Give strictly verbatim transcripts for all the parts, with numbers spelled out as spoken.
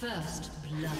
First blood.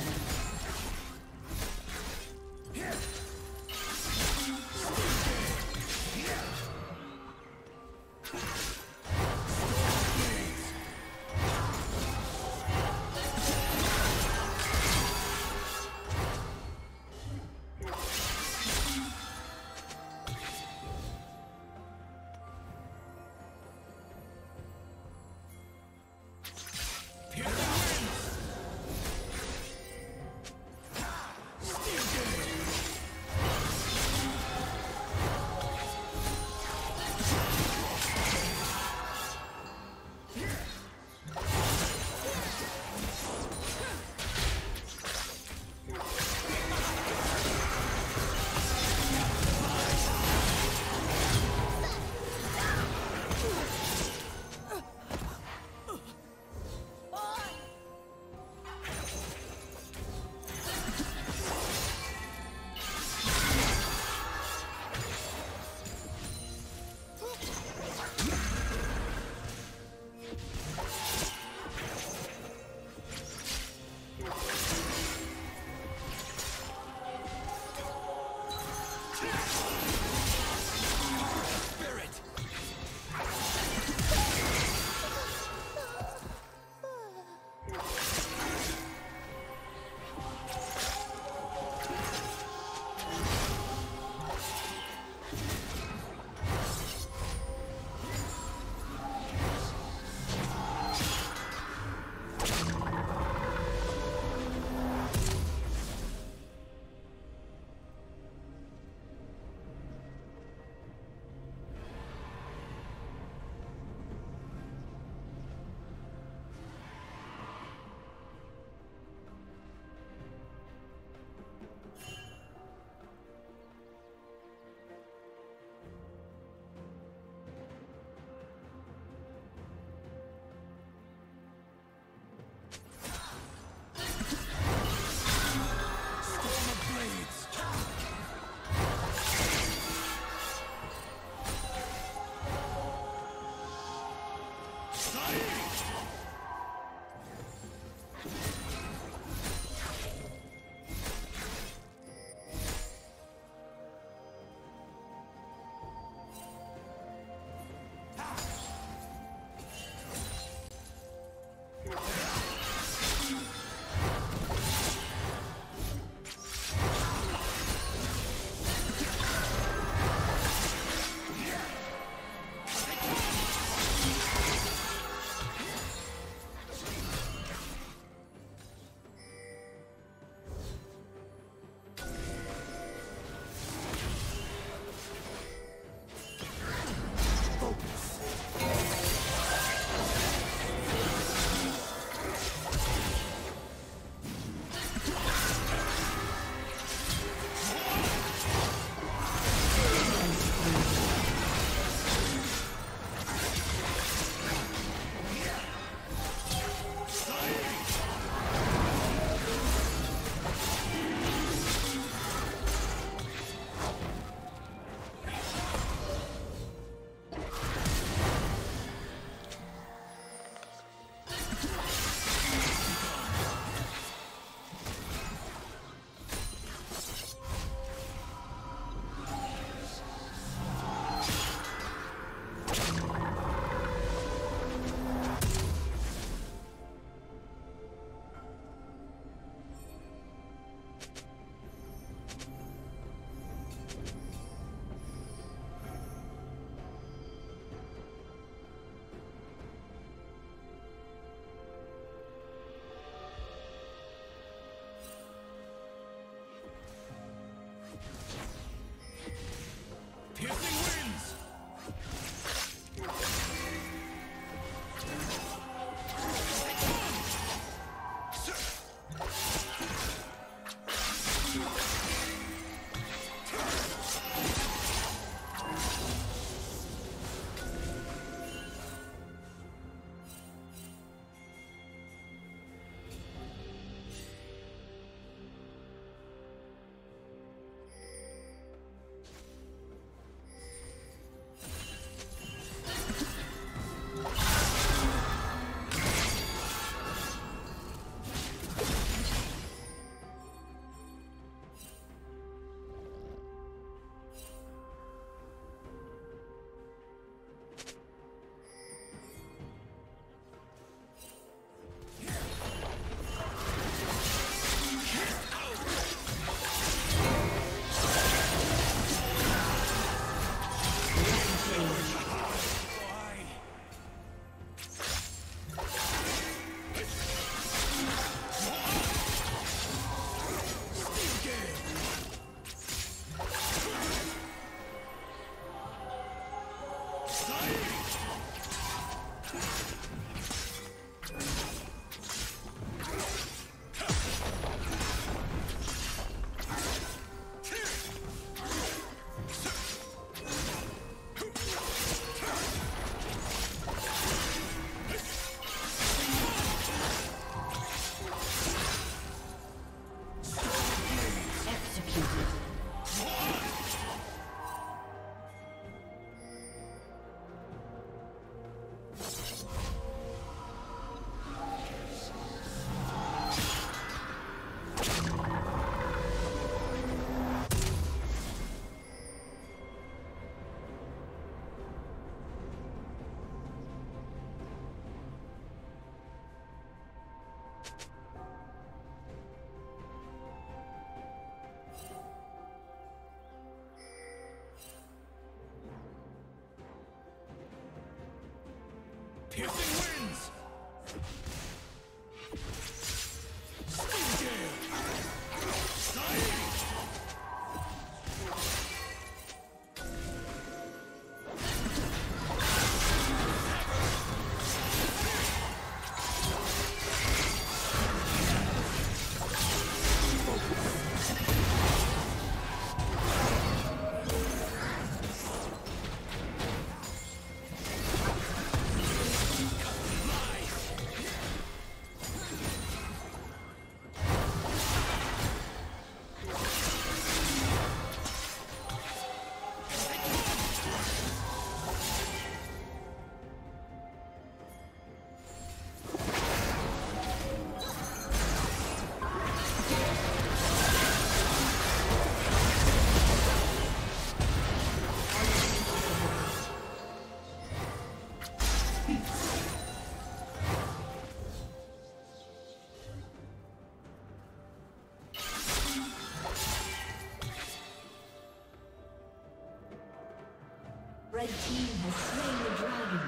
Red team has slain the dragon.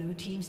Blue team's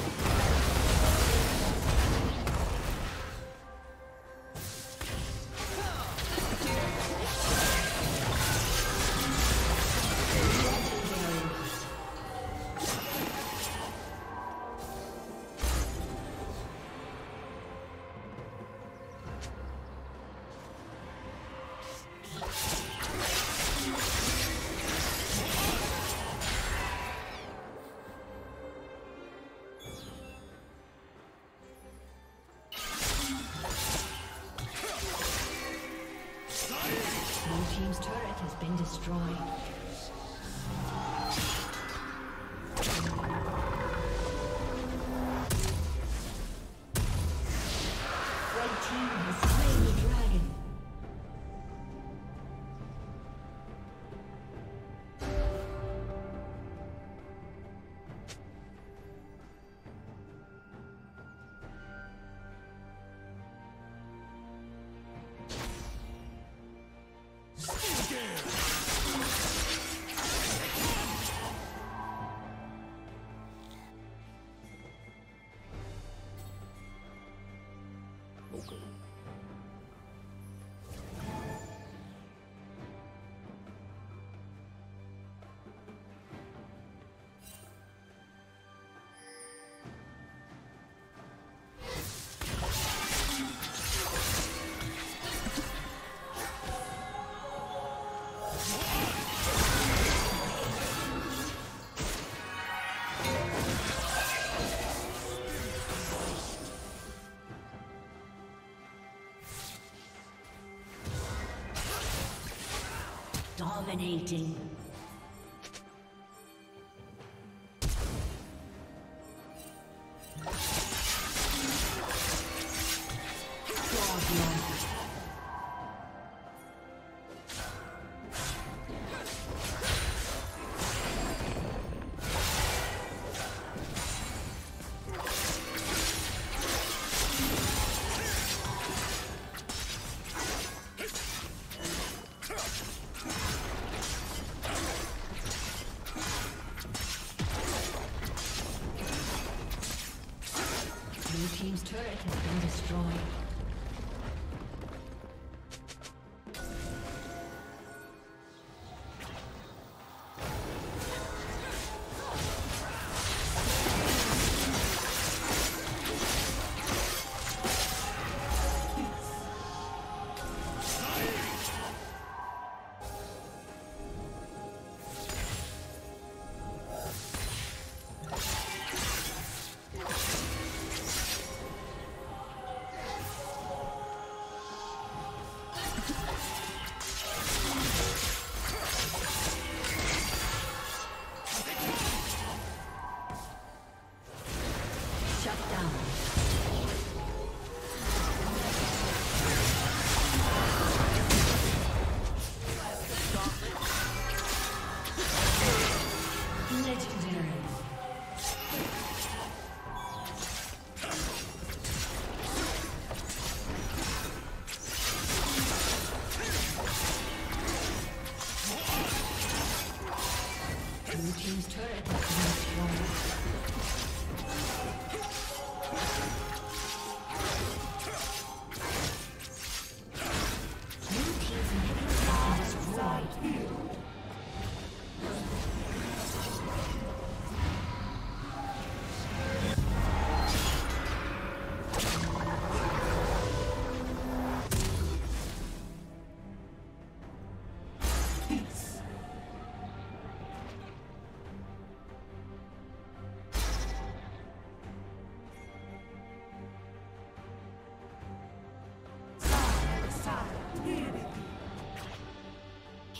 Dominating.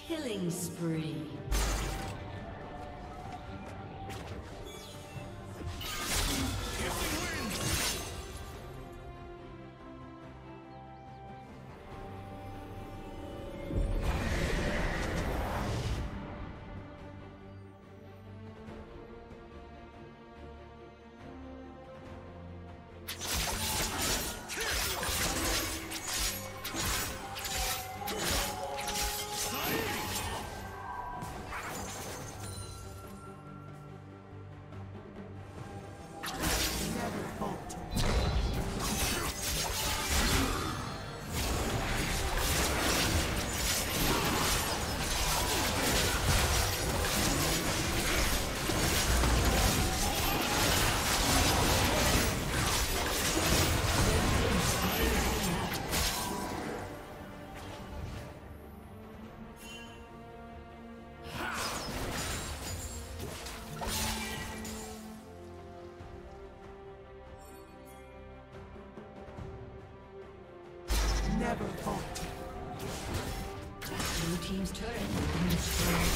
Killing spree. Never fought. Blue team's turret has been destroyed.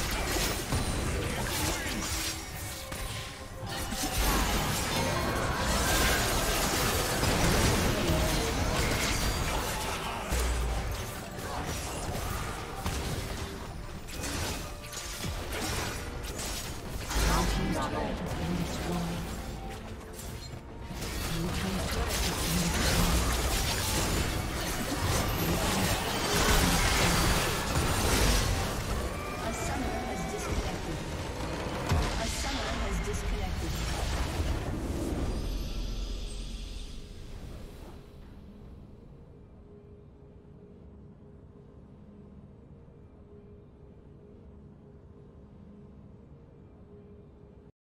Blue team's turret